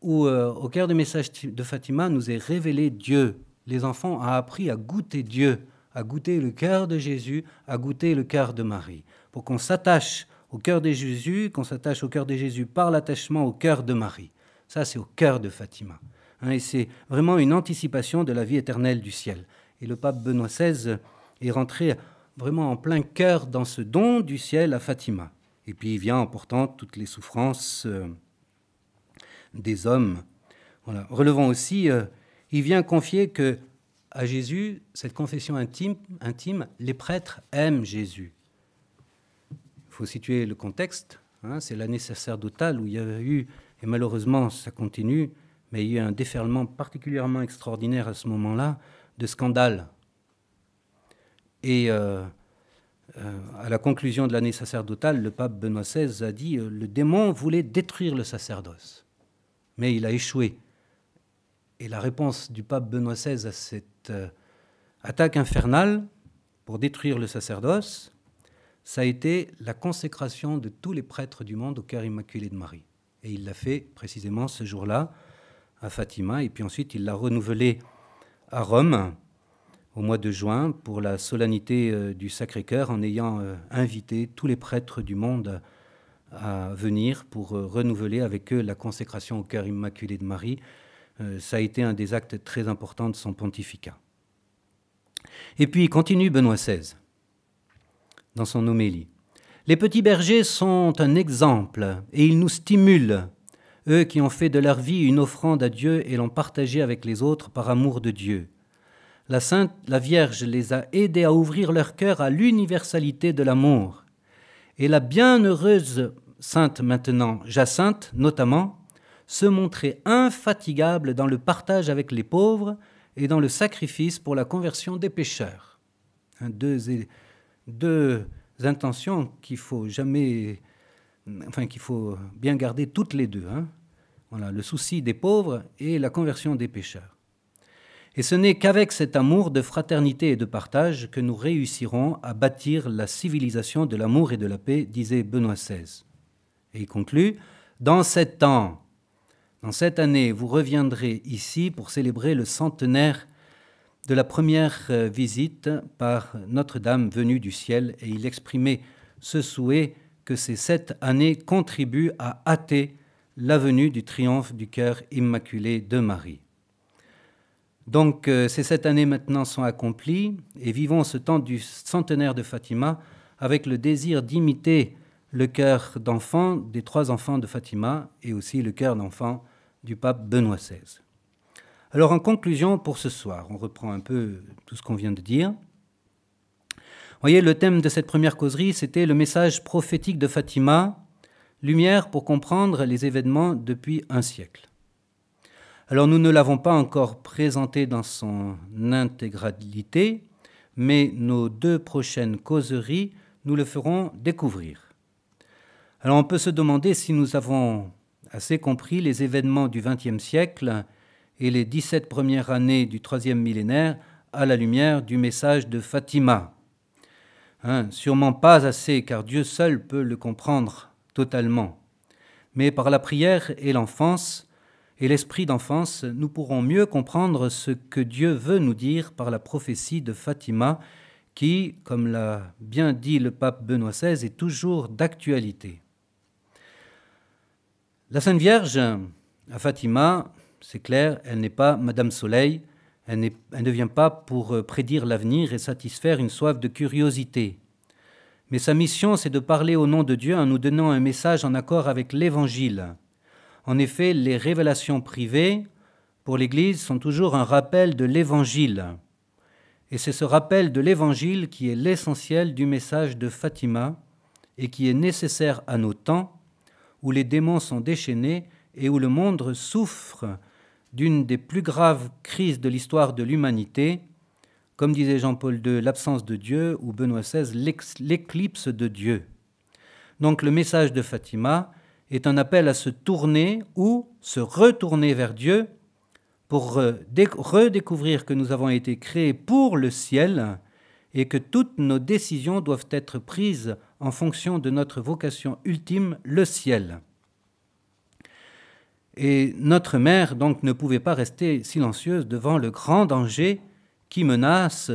où au cœur du message de Fatima nous est révélé Dieu. Les enfants ont appris à goûter Dieu, à goûter le cœur de Jésus, à goûter le cœur de Marie, pour qu'on s'attache au cœur de Jésus, qu'on s'attache au cœur de Jésus par l'attachement au cœur de Marie. Ça, c'est au cœur de Fatima. Et c'est vraiment une anticipation de la vie éternelle du ciel. Et le pape Benoît XVI est rentré vraiment en plein cœur dans ce don du ciel à Fatima. Et puis il vient en portant toutes les souffrances des hommes. Voilà. Relevons aussi, il vient confier que à Jésus, cette confession intime, les prêtres aiment Jésus. Il faut situer le contexte. C'est l'année sacerdotale où il y a eu, et malheureusement ça continue, mais il y a eu un déferlement particulièrement extraordinaire à ce moment-là de scandales. Et à la conclusion de l'année sacerdotale, le pape Benoît XVI a dit « Le démon voulait détruire le sacerdoce, mais il a échoué ». Et la réponse du pape Benoît XVI à cette attaque infernale pour détruire le sacerdoce, ça a été la consécration de tous les prêtres du monde au cœur immaculé de Marie. Et il l'a fait précisément ce jour-là à Fatima, et puis ensuite il l'a renouvelé à Rome au mois de juin pour la solennité du Sacré-Cœur, en ayant invité tous les prêtres du monde à venir pour renouveler avec eux la consécration au cœur immaculé de Marie. Ça a été un des actes très importants de son pontificat. Et puis continue Benoît XVI dans son homélie. « Les petits bergers sont un exemple et ils nous stimulent, eux qui ont fait de leur vie une offrande à Dieu et l'ont partagée avec les autres par amour de Dieu. La Vierge les a aidés à ouvrir leur cœur à l'universalité de l'amour. Et la bienheureuse sainte maintenant, Jacinthe notamment, se montrait infatigable dans le partage avec les pauvres et dans le sacrifice pour la conversion des pécheurs. » Deux intentions qu'il faut jamais... Enfin, qu'il faut bien garder toutes les deux. Voilà, le souci des pauvres et la conversion des pécheurs. Et ce n'est qu'avec cet amour de fraternité et de partage que nous réussirons à bâtir la civilisation de l'amour et de la paix, disait Benoît XVI. Et il conclut, dans 7 ans, dans cette année, vous reviendrez ici pour célébrer le centenaire de la première visite par Notre-Dame venue du ciel. Et il exprimait ce souhait que ces 7 années contribuent à hâter la venue du triomphe du cœur immaculé de Marie. Donc ces 7 années maintenant sont accomplies et vivons ce temps du centenaire de Fatima avec le désir d'imiter le cœur d'enfant des 3 enfants de Fatima et aussi le cœur d'enfant du pape Benoît XVI. Alors en conclusion pour ce soir, on reprend un peu tout ce qu'on vient de dire. Vous voyez, le thème de cette première causerie, c'était le message prophétique de Fatima, lumière pour comprendre les événements depuis un siècle. Alors nous ne l'avons pas encore présenté dans son intégralité, mais nos 2 prochaines causeries, nous le ferons découvrir. Alors on peut se demander si nous avons assez compris les événements du XXe siècle et les 17 premières années du 3e millénaire à la lumière du message de Fatima. Sûrement pas assez, car Dieu seul peut le comprendre totalement. Mais par la prière et l'enfance, et l'esprit d'enfance, nous pourrons mieux comprendre ce que Dieu veut nous dire par la prophétie de Fatima, qui, comme l'a bien dit le pape Benoît XVI, est toujours d'actualité. La Sainte Vierge, à Fatima, c'est clair, elle n'est pas Madame Soleil. Elle ne vient pas pour prédire l'avenir et satisfaire une soif de curiosité. Mais sa mission, c'est de parler au nom de Dieu en nous donnant un message en accord avec l'Évangile. En effet, les révélations privées pour l'Église sont toujours un rappel de l'Évangile. Et c'est ce rappel de l'Évangile qui est l'essentiel du message de Fatima et qui est nécessaire à nos temps où les démons sont déchaînés et où le monde souffre d'une des plus graves crises de l'histoire de l'humanité, comme disait Jean-Paul II, l'absence de Dieu, ou Benoît XVI, l'éclipse de Dieu. Donc le message de Fatima est un appel à se tourner ou se retourner vers Dieu pour redécouvrir que nous avons été créés pour le ciel et que toutes nos décisions doivent être prises en fonction de notre vocation ultime, le ciel. Et notre mère, donc, ne pouvait pas rester silencieuse devant le grand danger qui menace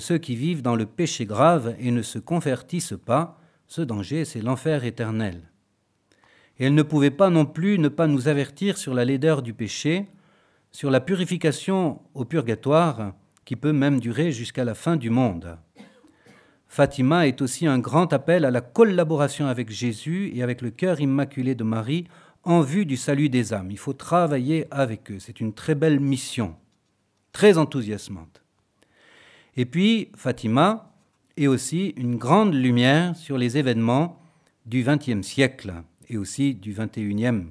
ceux qui vivent dans le péché grave et ne se convertissent pas, ce danger, c'est l'enfer éternel. Et elle ne pouvait pas non plus ne pas nous avertir sur la laideur du péché, sur la purification au purgatoire, qui peut même durer jusqu'à la fin du monde. Fatima est aussi un grand appel à la collaboration avec Jésus et avec le cœur immaculé de Marie en vue du salut des âmes. Il faut travailler avec eux. C'est une très belle mission, très enthousiasmante. Et puis, Fatima est aussi une grande lumière sur les événements du XXe siècle et aussi du XXIe.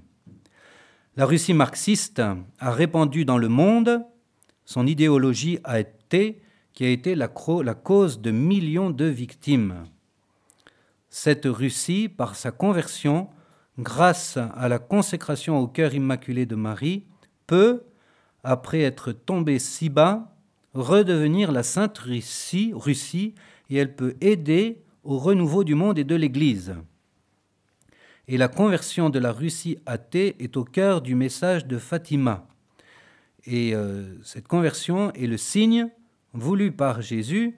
La Russie marxiste a répandu dans le monde son idéologie athée, qui a été la cause de millions de victimes. Cette Russie, par sa conversion, grâce à la consécration au cœur immaculé de Marie, peut, après être tombée si bas, redevenir la Sainte Russie, et elle peut aider au renouveau du monde et de l'Église. Et la conversion de la Russie athée est au cœur du message de Fatima. Et cette conversion est le signe voulu par Jésus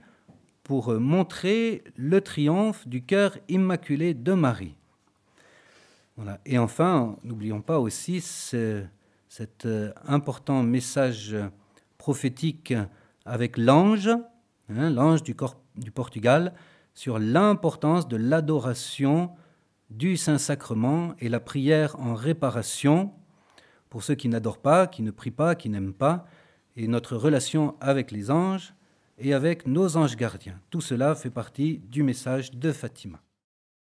pour montrer le triomphe du cœur immaculé de Marie. Voilà. Et enfin, n'oublions pas aussi cet important message prophétique avec l'ange, l'ange du Portugal, sur l'importance de l'adoration du Saint-Sacrement et la prière en réparation, pour ceux qui n'adorent pas, qui ne prient pas, qui n'aiment pas, et notre relation avec les anges et avec nos anges gardiens. Tout cela fait partie du message de Fatima.